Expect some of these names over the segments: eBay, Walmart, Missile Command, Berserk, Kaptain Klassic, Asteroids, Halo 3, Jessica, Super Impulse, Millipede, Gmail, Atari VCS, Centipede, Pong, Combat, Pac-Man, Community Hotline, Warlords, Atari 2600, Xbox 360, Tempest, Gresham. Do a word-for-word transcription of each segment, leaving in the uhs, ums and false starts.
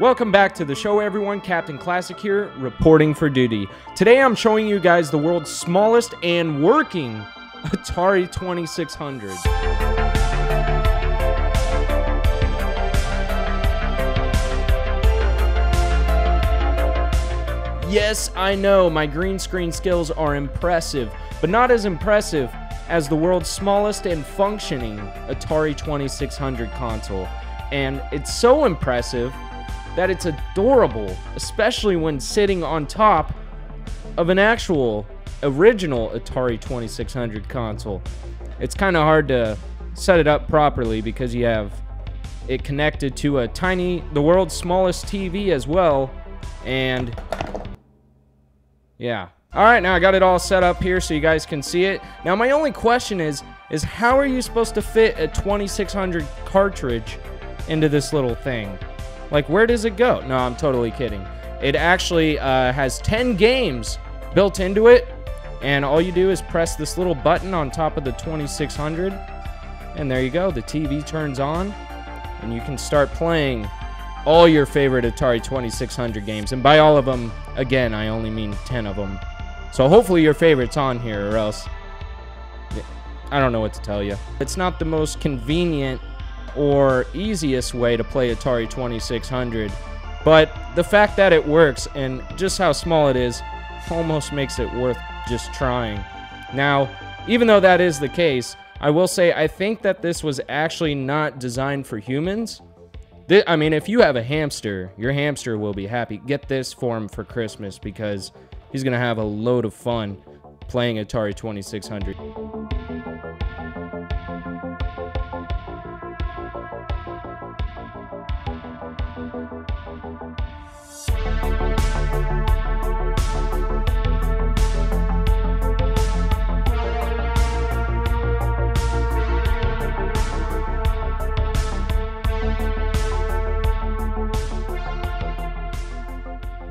Welcome back to the show, everyone. Kaptain Klassic here, reporting for duty. Today I'm showing you guys the world's smallest and working Atari twenty-six hundred. Yes, I know, my green screen skills are impressive, but not as impressive as the world's smallest and functioning Atari twenty-six hundred console. And it's so impressive that it's adorable, especially when sitting on top of an actual original Atari twenty-six hundred console. It's kind of hard to set it up properly because you have it connected to a tiny, the world's smallest T V as well, and yeah. All right, now I got it all set up here so you guys can see it. Now my only question is, is how are you supposed to fit a twenty-six hundred cartridge into this little thing? Like, where does it go? No, I'm totally kidding. It actually uh, has ten games built into it, and all you do is press this little button on top of the twenty-six hundred, and there you go. The T V turns on, and you can start playing all your favorite Atari twenty-six hundred games. And by all of them, again, I only mean ten of them. So hopefully your favorite's on here, or else I don't know what to tell you. It's not the most convenient or easiest way to play Atari twenty-six hundred, but the fact that it works and just how small it is almost makes it worth just trying. Now, even though that is the case, I will say I think that this was actually not designed for humans. This, I mean, if you have a hamster, your hamster will be happy. Get this for him for Christmas because he's gonna have a load of fun playing Atari twenty-six hundred.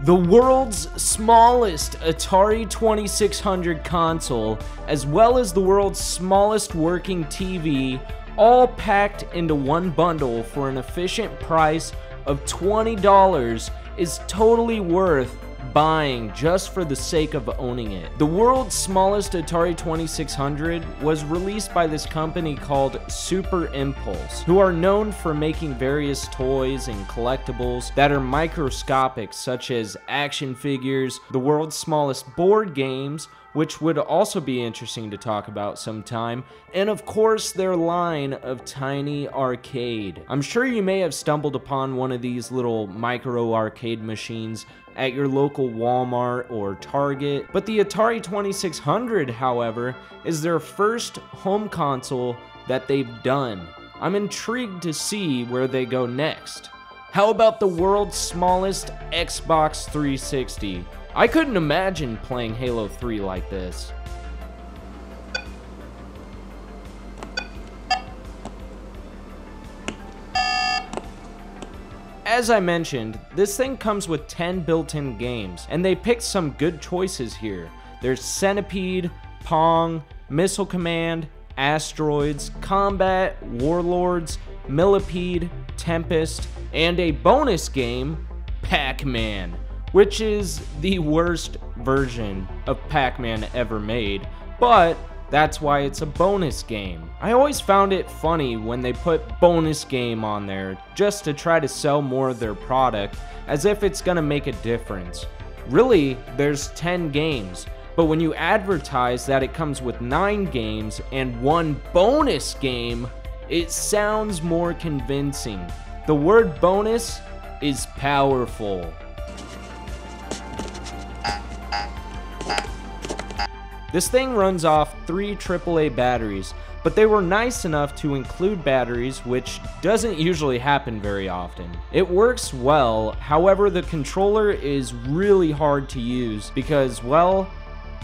The world's smallest Atari twenty-six hundred console, as well as the world's smallest working T V, all packed into one bundle for an efficient price of twenty dollars, is totally worth buying just for the sake of owning it. The world's smallest Atari twenty-six hundred was released by this company called Super Impulse, who are known for making various toys and collectibles that are microscopic, such as action figures, the world's smallest board games, which would also be interesting to talk about sometime, and of course their line of tiny arcade. I'm sure you may have stumbled upon one of these little micro arcade machines at your local Walmart or Target, but the Atari twenty-six hundred, however, is their first home console that they've done. I'm intrigued to see where they go next. How about the world's smallest Xbox three sixty? I couldn't imagine playing Halo three like this. As I mentioned, this thing comes with ten built-in games, and they picked some good choices here. There's Centipede, Pong, Missile Command, Asteroids, Combat, Warlords, Millipede, Tempest, and a bonus game, Pac-Man, which is the worst version of Pac-Man ever made, but that's why it's a bonus game. I always found it funny when they put bonus game on there just to try to sell more of their product, as if it's gonna make a difference. Really, there's ten games, but when you advertise that it comes with nine games and one bonus game, it sounds more convincing. The word bonus is powerful. This thing runs off three triple A batteries, but they were nice enough to include batteries, which doesn't usually happen very often. It works well, however the controller is really hard to use because, well,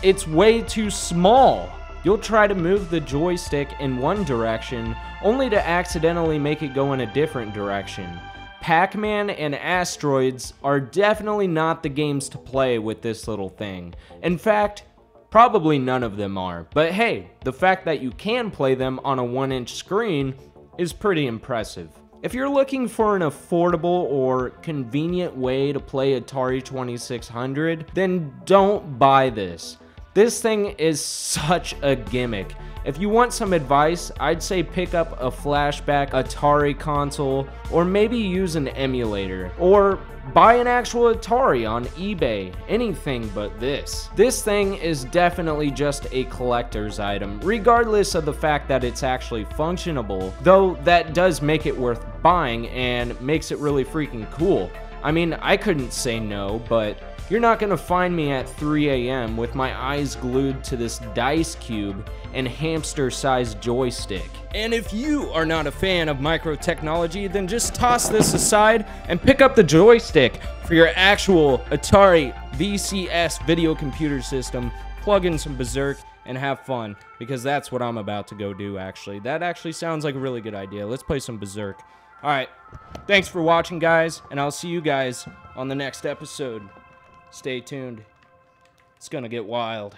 it's way too small. You'll try to move the joystick in one direction, only to accidentally make it go in a different direction. Pac-Man and Asteroids are definitely not the games to play with this little thing. In fact, probably none of them are, but hey, the fact that you can play them on a one inch screen is pretty impressive. If you're looking for an affordable or convenient way to play Atari twenty-six hundred, then don't buy this. This thing is such a gimmick. If you want some advice, I'd say pick up a flashback Atari console, or maybe use an emulator, or buy an actual Atari on eBay, anything but this. This thing is definitely just a collector's item, regardless of the fact that it's actually functionable, though that does make it worth buying and makes it really freaking cool. I mean, I couldn't say no, but you're not gonna find me at three A M with my eyes glued to this dice cube and hamster-sized joystick. And if you are not a fan of microtechnology, then just toss this aside and pick up the joystick for your actual Atari V C S video computer system, plug in some Berserk, and have fun, because that's what I'm about to go do, actually. That actually sounds like a really good idea. Let's play some Berserk. All right, thanks for watching, guys, and I'll see you guys on the next episode. Stay tuned. It's gonna get wild.